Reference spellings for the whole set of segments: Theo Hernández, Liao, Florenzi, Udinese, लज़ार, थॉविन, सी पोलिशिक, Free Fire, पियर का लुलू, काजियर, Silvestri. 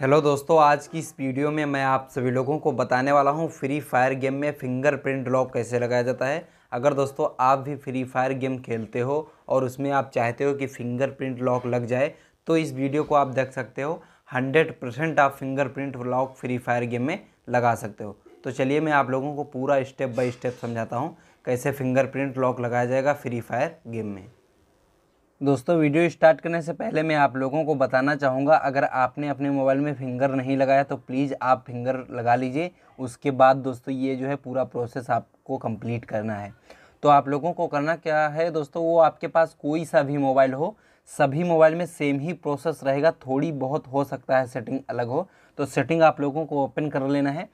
Hello दोस्तों, आज की इस वीडियो में मैं आप सभी लोगों को बताने वाला हूं फ्री फायर गेम में फिंगरप्रिंट लॉक कैसे लगाया जाता है। अगर दोस्तों आप भी फ्री फायर गेम खेलते हो और उसमें आप चाहते हो कि फिंगरप्रिंट लॉक लग जाए तो इस वीडियो को आप देख सकते हो। 100% आप fingerprint lock free fire game में लगा सकते हो। तो चलिए मैं आप लोगों को पूरा स्टेप बाय स्टेप समझाता हूँ कैसे फिंगरप्रिंट लॉक लगाया जाएगा फ्री फायर गेम में। दोस्तों वीडियो स्टार्ट करने से पहले मैं आप लोगों को बताना चाहूँगा, अगर आपने अपने मोबाइल में फिंगर नहीं लगाया तो प्लीज़ आप फिंगर लगा लीजिए। उसके बाद दोस्तों ये जो है पूरा प्रोसेस आपको कंप्लीट करना है। तो आप लोगों को करना क्या है दोस्तों, वो आपके पास कोई सा भी मोबाइल हो, सभी मोबाइल में सेम ही प्रोसेस रहेगा। थोड़ी बहुत हो सकता है सेटिंग अलग हो। तो सेटिंग आप लोगों को ओपन कर लेना है।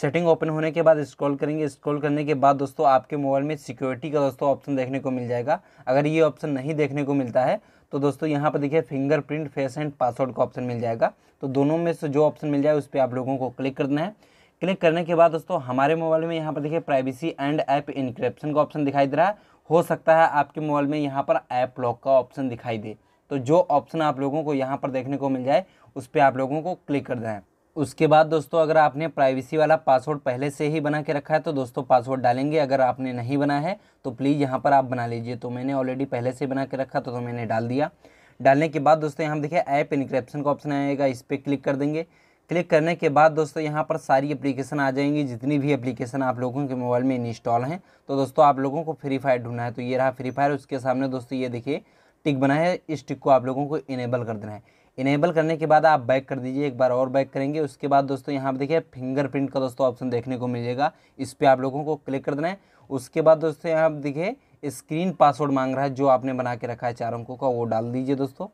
सेटिंग ओपन होने के बाद स्क्रॉल करेंगे। स्क्रॉल करने के बाद दोस्तों आपके मोबाइल में सिक्योरिटी का दोस्तों ऑप्शन देखने को मिल जाएगा। अगर ये ऑप्शन नहीं देखने को मिलता है तो दोस्तों यहाँ पर देखिए फिंगरप्रिंट, फेस एंड पासवर्ड का ऑप्शन मिल जाएगा। तो दोनों में से जो ऑप्शन मिल जाए उस पर आप लोगों को क्लिक करना है। क्लिक करने के बाद दोस्तों हमारे मोबाइल में यहाँ पर देखिए प्राइवेसी एंड ऐप इनक्रिप्शन का ऑप्शन दिखाई दे रहा है। हो सकता है आपके मोबाइल में यहाँ पर ऐप लॉक का ऑप्शन दिखाई दे, तो जो ऑप्शन आप लोगों को यहाँ पर देखने को मिल जाए उस पर आप लोगों को क्लिक करना है। उसके बाद दोस्तों अगर आपने प्राइवेसी वाला पासवर्ड पहले से ही बना के रखा है तो दोस्तों पासवर्ड डालेंगे। अगर आपने नहीं बना है तो प्लीज़ यहाँ पर आप बना लीजिए। तो मैंने ऑलरेडी पहले से बना के रखा तो मैंने डाल दिया। डालने के बाद दोस्तों यहाँ देखिए ऐप इनक्रिप्शन का ऑप्शन आएगा, इस पर क्लिक कर देंगे। क्लिक करने के बाद दोस्तों यहाँ पर सारी एप्लीकेशन आ जाएंगी, जितनी भी एप्लीकेशन आप लोगों के मोबाइल में इंस्टॉल हैं। तो दोस्तों आप लोगों को फ्री फायर ढूंढना है। तो ये रहा फ्री फायर, उसके सामने दोस्तों ये देखिए टिक बना है, इस टिक को आप लोगों को इनेबल कर देना है। इनेबल करने के बाद आप बैक कर दीजिए, एक बार और बैक करेंगे। उसके बाद दोस्तों यहाँ पर देखिए फिंगरप्रिंट का दोस्तों ऑप्शन देखने को मिलेगा, इस पर आप लोगों को क्लिक कर देना है। उसके बाद दोस्तों यहाँ पर देखिए स्क्रीन पासवर्ड मांग रहा है, जो आपने बना के रखा है 4 अंकों का, वो डाल दीजिए दोस्तों।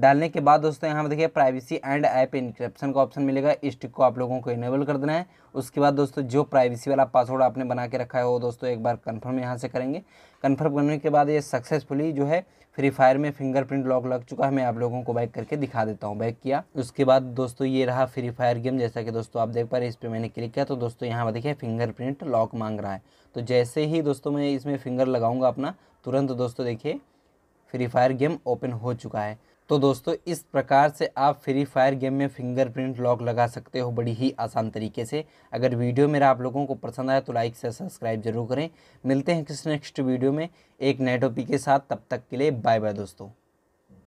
डालने के बाद दोस्तों यहाँ पर देखिए प्राइवेसी एंड ऐप इनक्रिप्शन का ऑप्शन मिलेगा, इस टिक को आप लोगों को इनेबल कर देना है। उसके बाद दोस्तों जो प्राइवेसी वाला पासवर्ड आपने बना के रखा है वो दोस्तों एक बार कंफर्म यहाँ से करेंगे। कंफर्म करने के बाद ये सक्सेसफुली जो है फ्री फायर में फिंगरप्रिंट लॉक लग चुका है। मैं आप लोगों को बैक करके दिखा देता हूँ। बैक किया, उसके बाद दोस्तों ये रहा फ्री फायर गेम। जैसा कि दोस्तों आप देख पा रहे हैं, इस पर मैंने क्लिक किया तो दोस्तों यहाँ पर देखिए फिंगरप्रिंट लॉक मांग रहा है। तो जैसे ही दोस्तों मैं इसमें फिंगर लगाऊंगा अपना, तुरंत दोस्तों देखिए फ्री फायर गेम ओपन हो चुका है। तो दोस्तों इस प्रकार से आप फ्री फायर गेम में फिंगरप्रिंट लॉक लगा सकते हो बड़ी ही आसान तरीके से। अगर वीडियो मेरा आप लोगों को पसंद आया तो लाइक से सब्सक्राइब जरूर करें। मिलते हैं किसी नेक्स्ट वीडियो में एक नए टॉपिक के साथ, तब तक के लिए बाय बाय दोस्तों।